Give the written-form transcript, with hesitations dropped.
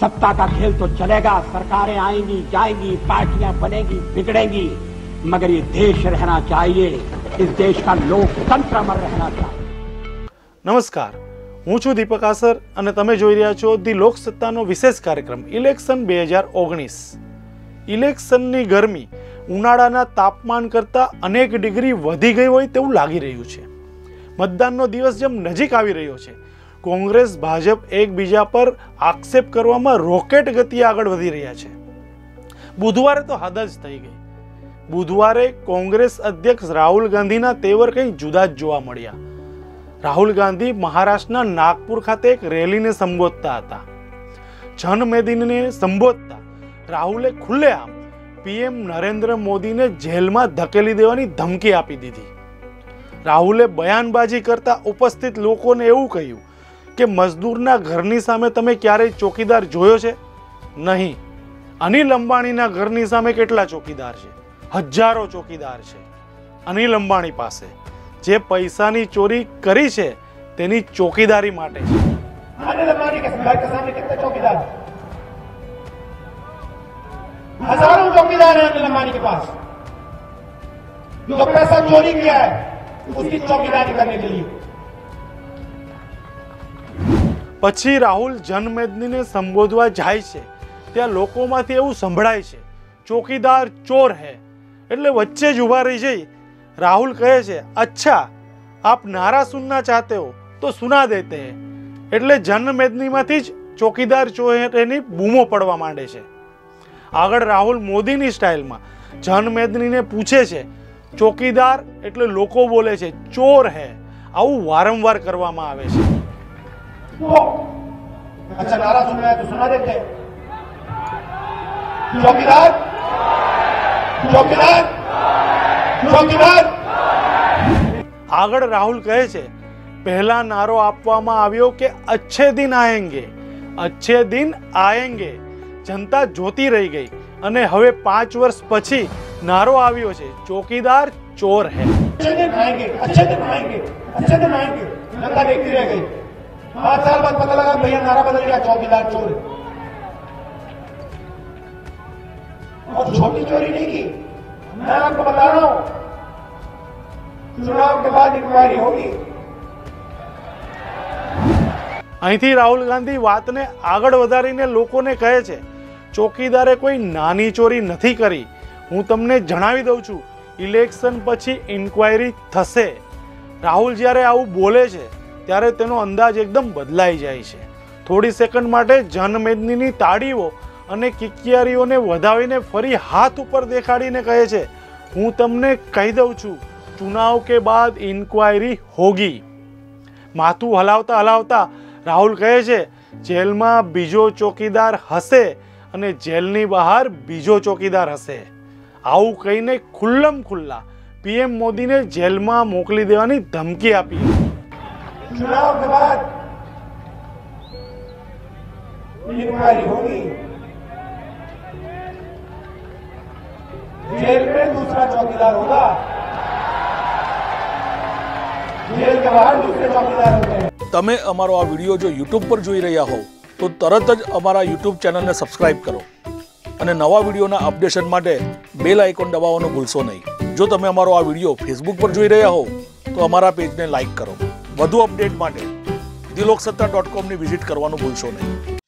सत्ता का खेल तो चलेगा, सरकारें आएंगी जाएंगी, पार्टियां बनेगी बिगड़ेंगी, मगर ये देश रहना चाहिए, इस देश का लोकतंत्र अमर रहना चाहिए। नमस्कार, हूँ छू दीपक आसर अने तमे जोई रह्या छो दी लोकसत्ता नो विशेष कार्यक्रम इलेक्शन 2019। इलेक्शन नी गरमी ઉનાળાના તાપમાન કરતા અનેક ડિગ્રી વધી ગઈ હોય તેવું લાગી રહ્યું છે। મતદાનનો દિવસ જેમ નજીક આવી રહ્યો છે, કોંગ્રેસ ભાજપ એકબીજા પર આક્ષેપ કરવામાં રોકેટ ગતિએ આગળ વધી રહ્યા છે। બુધવારે તો હદ જ થઈ ગઈ। બુધવારે કોંગ્રેસ અધ્યક્ષ રાહુલ ગાંધીના તેવર કંઈ જુદા જ જોવા મળ્યા। રાહુલ ગાંધી મહારાષ્ટ્રના નાગપુર ખાતે એક રેલીને સંબોધતા હતા। જનમેદનીને સંબોધતા રાહુલે ખુલ્લેઆમ पीएम नरेंद्र मोदी ने जेल में धकेली देवानी धमकी आपी दी थी। राहुले बयानबाजी करता उपस्थित लोगों ने एवं कहूं कि मजदूरना घरनी सामे तमे क्यारेय चौकीदार जोयो छे? नहीं। अनिल अंबाणीना घरनी सामे केटला चौकीदार छे? हजारों चौकीदार छे। अनिल अंबाणी पासे जे पैसानी चोरी करी छे तेनी चौकीदारी माटे छे। अनिल अंबाणी के सामने कितने चौकीदार है? हजारों चौकीदार हैं अनिल अंबानी के पास, जो पैसा चोरी किया है उसकी चौकीदारी करने के लिए। पछी राहुल जनमेदनी ने संबोधवा जाय छे त्यां लोकोमांथी एवुं संभळाय छे चौकीदार चोर है, एटले वच्चे ज उभा रही जई राहुल कहे छे अच्छा आप नारा सुनना चाहते हो तो सुना देते हैं, एटले जनमेदनीमांथी ज चौकीदार चोर एनी बूमो पड़वा मांडे छे। आगळ राहुल मोदीनी स्टाइलमां जनमेदनीने पूछे छे चौकीदार एटले लोको बोले छे चोर है, आवुं वारंवार करवामां आवे छे। अच्छा नारा सुनना है तो सुना देते हैं चौकीदार चौकीदार चौकीदार। आगळ राहुल कहे छे पहला नारो आपवामां आव्यो के अच्छे दिन आएंगे अच्छे दिन आएंगे, जनता जोती रही गई अने हवे 5 वर्ष पछी नारो आव्यो छे चौकीदार चोर है। अच्छे दिन आएंगे अच्छे दिन आएंगे अच्छे दिन आएंगे, जनता देखती रह गई। 5 साल बाद पता लगा भैया नारा बदल गया, चौकीदार चोर है। और छोटी चोरी नहीं की, मैं आपको बता रहा हूं चुनाव के बाद इंक्वायरी होगी। અહીંથી રાહુલ ગાંધી વાતને આગળ વધારીને લોકોને કહે છે ચોકીદારે કોઈ નાની ચોરી નથી કરી, હું તમને જણાવી દઉં છું ઇલેક્શન પછી ઇન્ક્વાયરી થશે। રાહુલ જ્યારે આવું બોલે છે ત્યારે તેનો અંદાજ એકદમ બદલાઈ જાય છે। થોડી સેકન્ડ માટે જનમેદનીની તાળીઓ અને કિકિયારીઓને વધાવીને ફરી હાથ ઉપર દેખાડીને કહે છે હું તમને કહી દઉં છું ચુનાવ કે બાદ ઇન્ક્વાયરી હોગી। માથું હલાવતા હલાવતા राहुल कहे छे जेल में बीजो चौकीदार हसे अने जेलनी बहार बीजो चौकीदार हसे। आवुं कहीने खुल्लम खुल्ला पीएम मोदी ने जेल में मोकली देवानी धमकी आपी। चुनाव के बाद इंक्वायरी होगी, जेल में दूसरा चौकीदार होगा, जेल के बाहर दूसरे चौकीदार होते हैं। તમે અમારો આ વિડિયો જો YouTube પર જોઈ રહ્યા હો તો તરત જ અમારા YouTube ચેનલને સબસ્ક્રાઇબ કરો અને નવા વિડિયોના અપડેશન માટે બેલ આઇકોન દબાવવાનું ભૂલશો નહીં। જો તમે અમારો આ વિડિયો Facebook પર જોઈ રહ્યા હો તો અમારા પેજને લાઈક કરો। વધુ અપડેટ માટે dilsaksatta.com ની વિઝિટ કરવાનું ભૂલશો નહીં।